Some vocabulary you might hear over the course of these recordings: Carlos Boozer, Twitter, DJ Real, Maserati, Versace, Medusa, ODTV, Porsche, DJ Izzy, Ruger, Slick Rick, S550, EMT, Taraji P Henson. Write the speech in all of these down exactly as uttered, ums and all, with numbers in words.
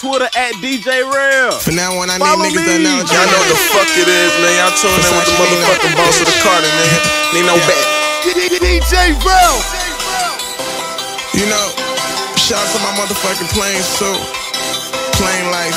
Twitter at D J Real. For now on, I need niggas that know. Y'all know what the fuck it is, man. Y'all tuning in with the motherfucking boss of the Carter, man. Need no back. D J Real. You know, shout out to my motherfucking planes too. Plain life.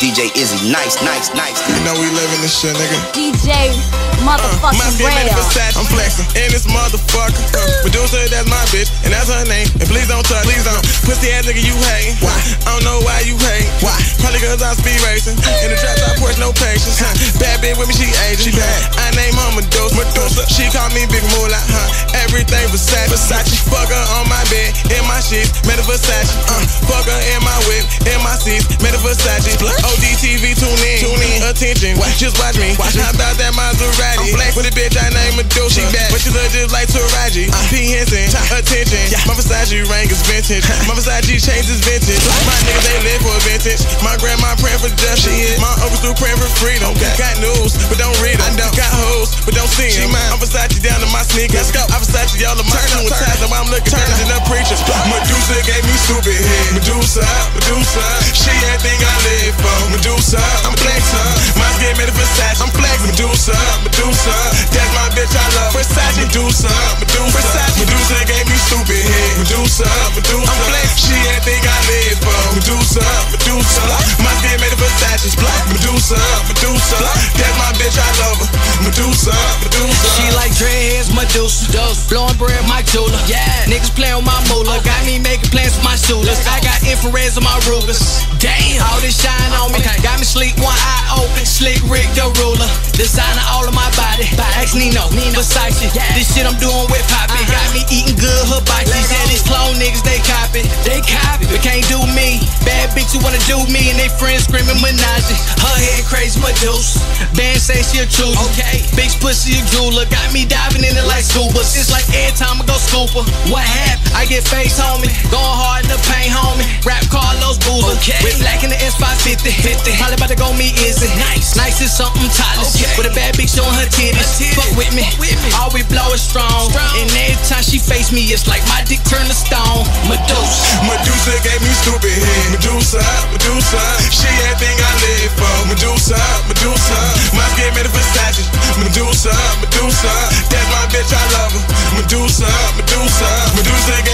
D J Izzy, nice, nice, nice. You know we living this shit, nigga. D J motherfucking uh, Real. Versace, I'm flexing in this motherfucker. Uh, Medusa, that's my bitch, and that's her name. And please don't touch, please don't. Pussy ass nigga, you hate. Why? I don't know why you hate. Why? Probably cause I speed racing. In the drop top Porsche, no patience. Huh? Bad bitch with me, she Asian. She bad. I name her Medusa. Medusa. She call me Big Moolah, huh? Everything Versace. Versace, fuck her on my bed, in my sheets, made of Versace. Uh, fuck her in my whip, in my seats, made of Versace. O D T V, tune in, tune in, attention, watch. Just watch me, watch. How about that Maserati? I'm black with a bitch, I name Medusa. She bad, but she look just like Taraji uh, P Henson, attention, yeah. My Versace ring is vintage, my Versace chains is vintage. My niggas, they live for vintage. My grandma praying for justice, my uncles do praying for freedom. Okay. Got news, but don't read them. I don't. Got hoes, but don't see them. I'm Versace down to my sneakers. Let's go. I'm Versace all of my turn on, ties, and I'm looking turn in the preacher. Medusa gave me stupid head. Medusa, Medusa, she everything I live. Medusa, I'm flexin'. My skin made of Versace. I'm flexin'. Medusa, Medusa, that's my bitch. I love Versace. Medusa, Medusa, Versace. Medusa gave me stupid head. Medusa, Medusa, I'm flexin'. She everything I live for. Medusa, Medusa, my skin made of Versace. Medusa, Medusa, that's my bitch. I love her. Medusa, Medusa. She like dreadheads, Medusa. Dose, blowing bread, my jeweler. Yeah, niggas playin' with my moolah. Got me making plans for my shooters. I got infrareds on my Rugers. Damn, all this shine on me, okay. Got me sleep, one eye open. Slick Rick, the ruler. Designer all of my body. By ex Nino, Nino. Versace. Yeah. This shit I'm doing with Poppy. Uh-huh. Got me eating good, hibachi. And these clone niggas, they copy. They copy, but can't do me. Bad bitch, you wanna do me. And they friends screaming Menage. Her head crazy, Medusa. Band say she a chooser. Okay. Big pussy, a jeweler. Got me diving in it like scoopers. It's like every time I go scooper. What happened? I get face, homie. Going hard in the paint, homie. Rap Carlos Boozer. Okay. With black in the S five fifty. fifty, fifty. Probably about to go meet Izzy. Nice, nice is something timeless. Okay. With a bad bitch showing her titties. Her titties. Fuck with me. with me, all we blow is strong. strong. And every time she face me, it's like my dick turned to stone. Medusa, Medusa gave me stupid head. Medusa, Medusa, she everything I live for. Medusa, Medusa, my skin made of Versace. Medusa, Medusa, that's my bitch, I love her. Medusa, Medusa, Medusa gave